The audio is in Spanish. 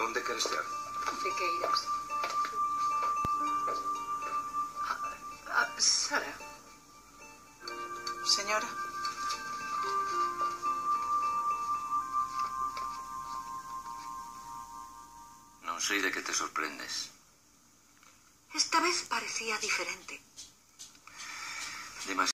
¿Dónde queres ter? Fiqueiras. Sara. Señora. Non sei de que te sorprendes. Esta vez parecía diferente. Demasiado.